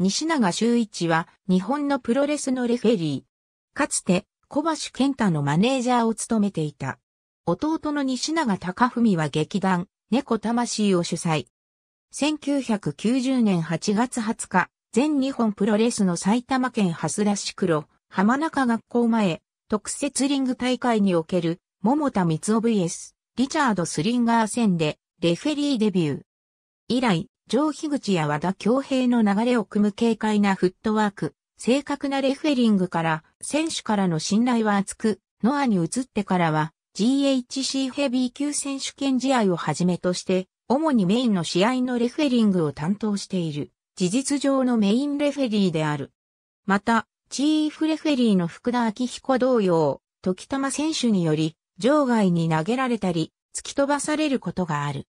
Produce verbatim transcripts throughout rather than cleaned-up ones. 西永修一は日本のプロレスのレフェリー。かつて小橋健太のマネージャーを務めていた。弟の西永貴文は劇団猫魂を主催。せんきゅうひゃくきゅうじゅうねんはちがつはつか、全日本プロレスの埼玉県蓮田市黒浜中学校前特設リング大会における桃田光雄 ブイエス リチャード・スリンガー戦でレフェリーデビュー。以来、上樋口や和田恭平の流れを組む軽快なフットワーク、正確なレフェリングから選手からの信頼は厚く、ノアに移ってからは、ジーエイチシー ヘビー級選手権試合をはじめとして、主にメインの試合のレフェリングを担当している、事実上のメインレフェリーである。また、チーフレフェリーの福田昭彦同様、時たま選手により、場外に投げられたり、突き飛ばされることがある。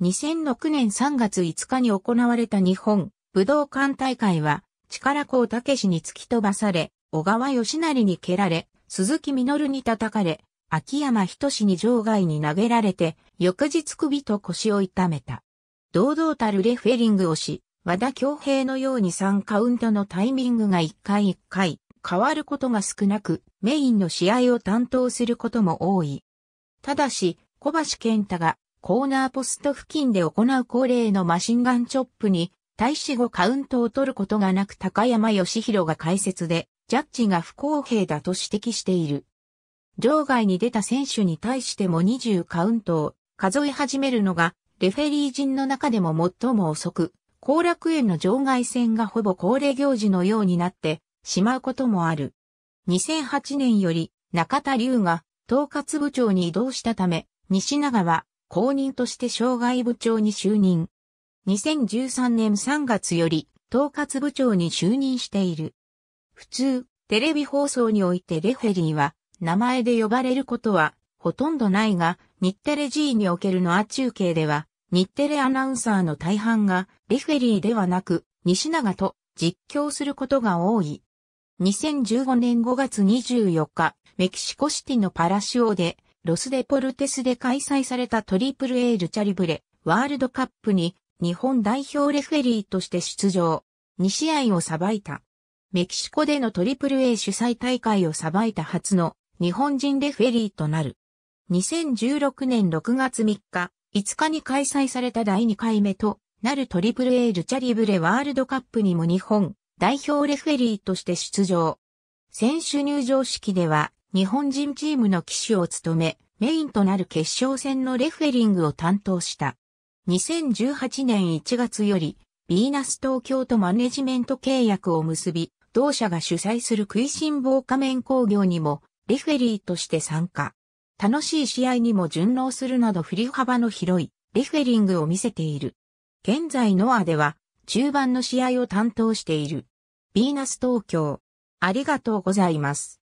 にせんろくねんさんがついつかに行われた日本武道館大会は、力子武に突き飛ばされ、小川義成に蹴られ、鈴木実に叩かれ、秋山仁に場外に投げられて、翌日首と腰を痛めた。堂々たるレフェリングをし、和田恭平のようにさんカウントのタイミングがいっかいいっかい変わることが少なく、メインの試合を担当することも多い。ただし、小橋健太がコーナーポスト付近で行う恒例のマシンガンチョップに、対しごカウントを取ることがなく高山義弘が解説で、ジャッジが不公平だと指摘している。場外に出た選手に対してもにじゅうカウントを数え始めるのが、レフェリー陣の中でも最も遅く、後楽園の場外戦がほぼ恒例行事のようになってしまうこともある。にせんはちねんより中田龍が統括部長に異動したため、西永は後任として障害部長に就任。にせんじゅうさんねんさんがつより統括部長に就任している。普通、テレビ放送においてレフェリーは、名前で呼ばれることはほとんどないが、日テレ G におけるノア中継では、日テレアナウンサーの大半がレフェリーではなく、西永と実況することが多い。にせんじゅうごねんごがつにじゅうよっか、メキシコシティのパラシオで、ロスデポルテスで開催されたトリプルエールチャリブレワールドカップに日本代表レフェリーとして出場。にしあいをさばいた。メキシコでのトリプル A 主催大会をさばいた初の日本人レフェリーとなる。にせんじゅうろくねんろくがつみっか、いつかに開催されただいにかいめとなるトリプルエールチャリブレワールドカップにも日本代表レフェリーとして出場。選手入場式では日本人チームの旗手を務め、メインとなる決勝戦のレフェリングを担当した。にせんじゅうはちねんいちがつより、ヴィーナス東京とマネジメント契約を結び、同社が主催する食いしん坊仮面工業にも、レフェリーとして参加。楽しい試合にも順応するなど振り幅の広いレフェリングを見せている。現在ノアでは中盤の試合を担当している。ヴィーナス東京。ありがとうございます。